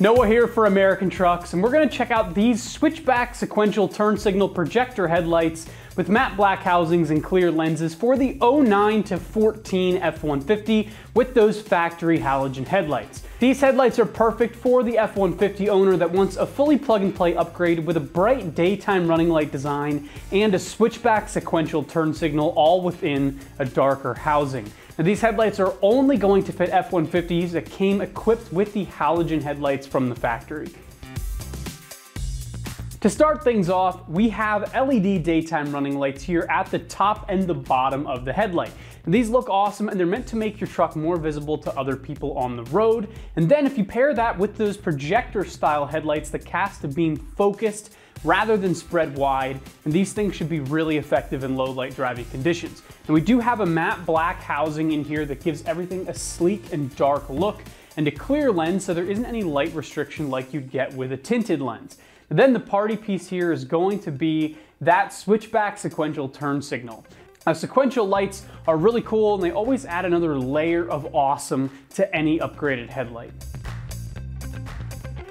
Noah here for American Trucks, and we're going to check out these Switchback sequential turn signal projector headlights with matte black housings and clear lenses for the 09 to 14 F-150 with those factory halogen headlights. These headlights are perfect for the F-150 owner that wants a fully plug-and-play upgrade with a bright daytime running light design and a Switchback sequential turn signal, all within a darker housing. Now, these headlights are only going to fit F-150s that came equipped with the halogen headlights from the factory. To start things off, we have LED daytime running lights here at the top and the bottom of the headlight. And these look awesome, and they're meant to make your truck more visible to other people on the road. And then if you pair that with those projector style headlights that cast a beam focused rather than spread wide, and these things should be really effective in low light driving conditions. And we do have a matte black housing in here that gives everything a sleek and dark look, and a clear lens so there isn't any light restriction like you'd get with a tinted lens. And then the party piece here is going to be that Switchback sequential turn signal. Now, sequential lights are really cool, and they always add another layer of awesome to any upgraded headlight.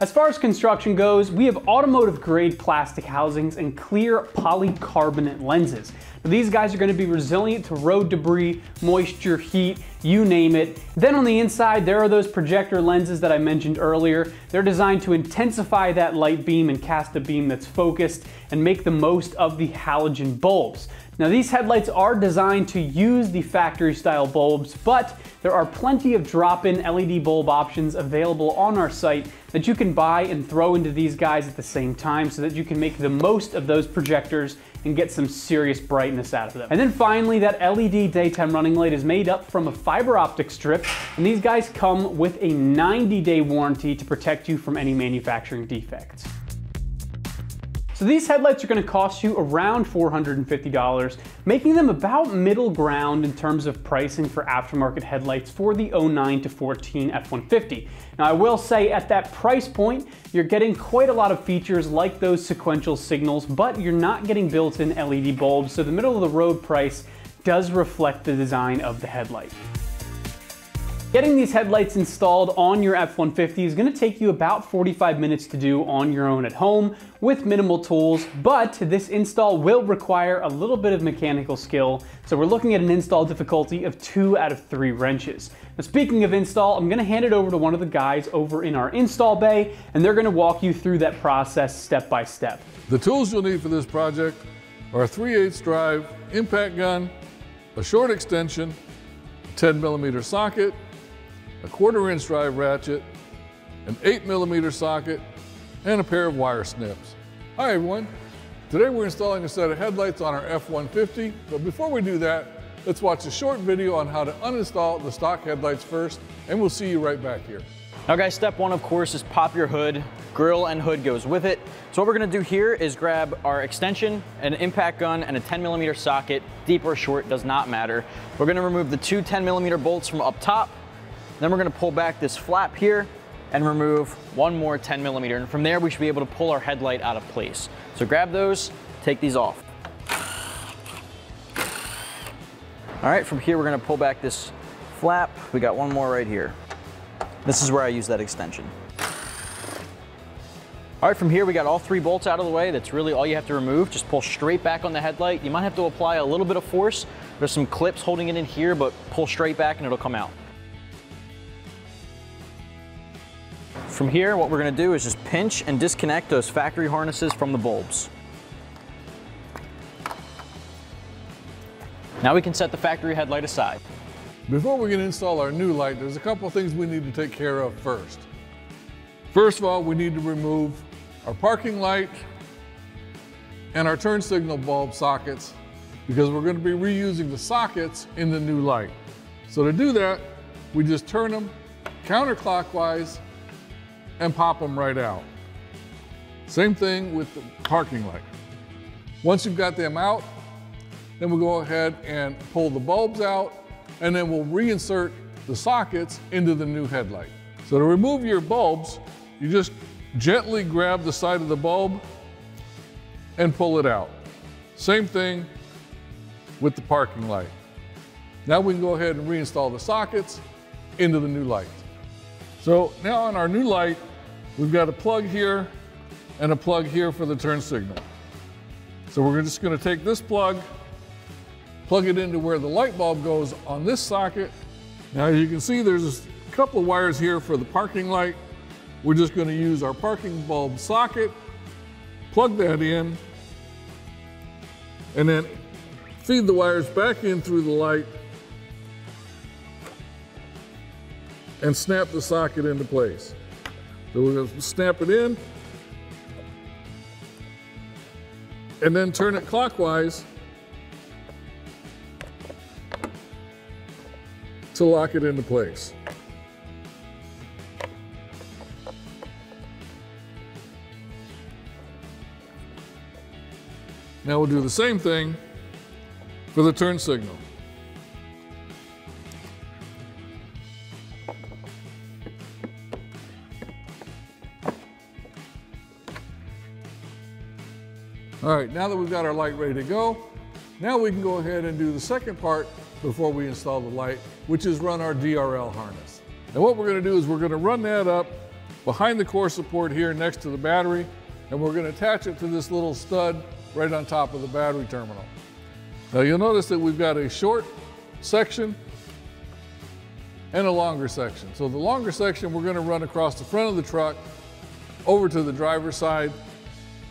As far as construction goes, we have automotive grade plastic housings and clear polycarbonate lenses. Now, these guys are going to be resilient to road debris, moisture, heat, you name it. Then on the inside, there are those projector lenses that I mentioned earlier. They're designed to intensify that light beam and cast a beam that's focused and make the most of the halogen bulbs. Now, these headlights are designed to use the factory style bulbs, but there are plenty of drop-in LED bulb options available on our site that you can buy and throw into these guys at the same time so that you can make the most of those projectors and get some serious brightness out of them. And then finally, that LED daytime running light is made up from a fiber optic strip, and these guys come with a 90-day warranty to protect you from any manufacturing defects. So these headlights are going to cost you around $450, making them about middle ground in terms of pricing for aftermarket headlights for the 09 to 14 F-150. Now, I will say at that price point, you're getting quite a lot of features like those sequential signals, but you're not getting built-in LED bulbs, so the middle of the road price does reflect the design of the headlight. Getting these headlights installed on your F-150 is going to take you about 45 minutes to do on your own at home with minimal tools, but this install will require a little bit of mechanical skill, so we're looking at an install difficulty of 2 out of 3 wrenches. Now, speaking of install, I'm going to hand it over to one of the guys over in our install bay, and they're going to walk you through that process step by step. The tools you'll need for this project are a 3/8 drive impact gun, a short extension, a 10mm socket, a 1/4-inch drive ratchet, an 8mm socket, and a pair of wire snips. Hi everyone, today we're installing a set of headlights on our F-150, but before we do that, let's watch a short video on how to uninstall the stock headlights first, and we'll see you right back here. Now guys, step one of course is pop your hood. Grill and hood goes with it. So what we're gonna do here is grab our extension, an impact gun, and a 10mm socket. Deep or short, does not matter. We're gonna remove the two 10mm bolts from up top. Then we're gonna pull back this flap here and remove one more 10mm. And from there, we should be able to pull our headlight out of place. So grab those, take these off. All right, from here, we're gonna pull back this flap. We got one more right here. This is where I use that extension. All right, from here, we got all 3 bolts out of the way. That's really all you have to remove. Just pull straight back on the headlight. You might have to apply a little bit of force. There's some clips holding it in here, but pull straight back and it'll come out. From here, what we're going to do is just pinch and disconnect those factory harnesses from the bulbs. Now we can set the factory headlight aside. Before we can install our new light, there's a couple things we need to take care of first. First of all, we need to remove our parking light and our turn signal bulb sockets because we're going to be reusing the sockets in the new light. So to do that, we just turn them counterclockwise and pop them right out. Same thing with the parking light. Once you've got them out, then we'll go ahead and pull the bulbs out, and then we'll reinsert the sockets into the new headlight. So to remove your bulbs, you just gently grab the side of the bulb and pull it out. Same thing with the parking light. Now we can go ahead and reinstall the sockets into the new light. So now on our new light, We've got a plug here and a plug here for the turn signal. So we're just going to take this plug, plug it into where the light bulb goes on this socket. Now, as you can see, there's a couple of wires here for the parking light. We're just going to use our parking bulb socket, plug that in, and then feed the wires back in through the light and snap the socket into place. So we're going to snap it in and then turn it clockwise to lock it into place. Now we'll do the same thing for the turn signal. All right, now that we've got our light ready to go, now we can go ahead and do the second part before we install the light, which is run our DRL harness. And what we're going to do is we're going to run that up behind the core support here next to the battery, and we're going to attach it to this little stud right on top of the battery terminal. Now you'll notice that we've got a short section and a longer section. So the longer section we're going to run across the front of the truck over to the driver's side,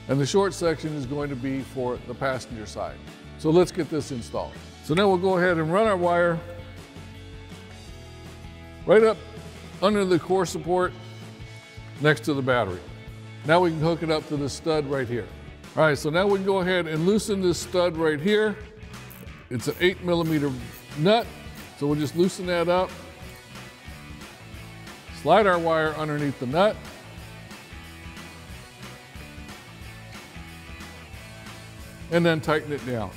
and the short section is going to be for the passenger side. So let's get this installed. So now we'll go ahead and run our wire right up under the core support next to the battery. Now we can hook it up to the stud right here. All right, so now we can go ahead and loosen this stud right here. It's an 8mm nut, so we'll just loosen that up, slide our wire underneath the nut, and then tighten it down.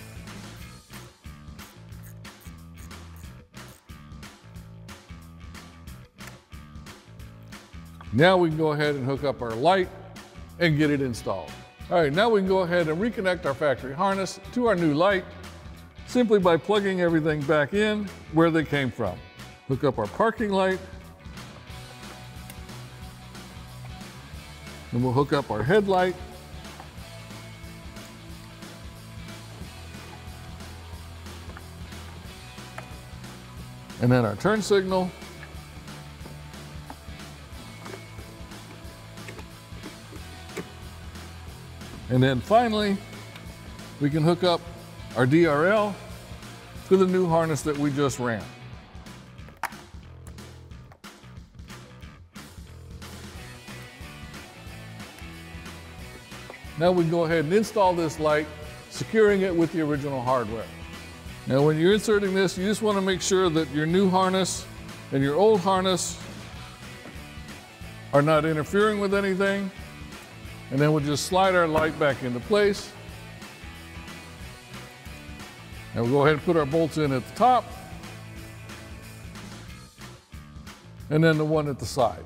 Now we can go ahead and hook up our light and get it installed. All right, now we can go ahead and reconnect our factory harness to our new light simply by plugging everything back in where they came from. Hook up our parking light, and we'll hook up our headlight, and then our turn signal, and then finally we can hook up our DRL to the new harness that we just ran. Now we can go ahead and install this light, securing it with the original hardware. Now when you're inserting this, you just want to make sure that your new harness and your old harness are not interfering with anything. And then we'll just slide our light back into place. And we'll go ahead and put our bolts in at the top, and then the one at the side.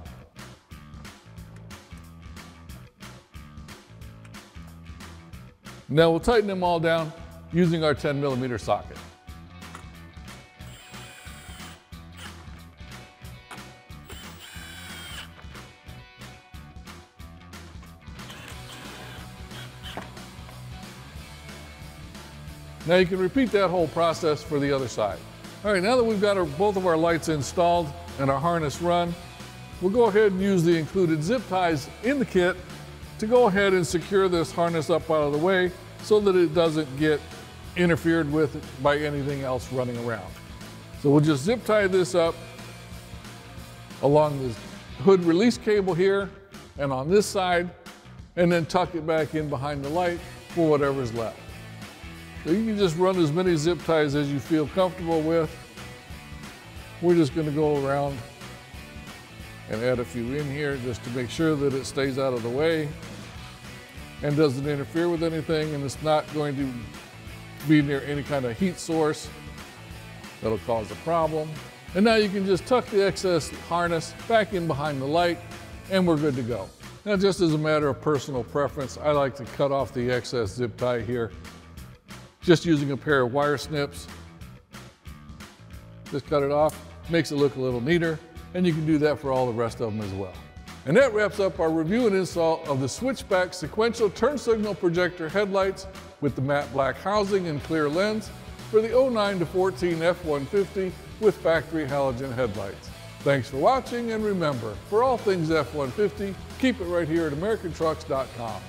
Now we'll tighten them all down using our 10mm socket. Now you can repeat that whole process for the other side. All right, now that we've got both of our lights installed and our harness run, we'll go ahead and use the included zip ties in the kit to go ahead and secure this harness up out of the way so that it doesn't get interfered with by anything else running around. So we'll just zip tie this up along this hood release cable here and on this side, and then tuck it back in behind the light for whatever's left. So you can just run as many zip ties as you feel comfortable with. We're just going to go around and add a few in here just to make sure that it stays out of the way and doesn't interfere with anything, and it's not going to be near any kind of heat source that'll cause a problem. And now you can just tuck the excess harness back in behind the light, and we're good to go. Now, just as a matter of personal preference, I like to cut off the excess zip tie here just using a pair of wire snips. Just cut it off, makes it look a little neater, and you can do that for all the rest of them as well. And that wraps up our review and install of the Switchback sequential turn signal projector headlights with the matte black housing and clear lens for the 09 to 14 F-150 with factory halogen headlights. Thanks for watching, and remember, for all things F-150, keep it right here at AmericanTrucks.com.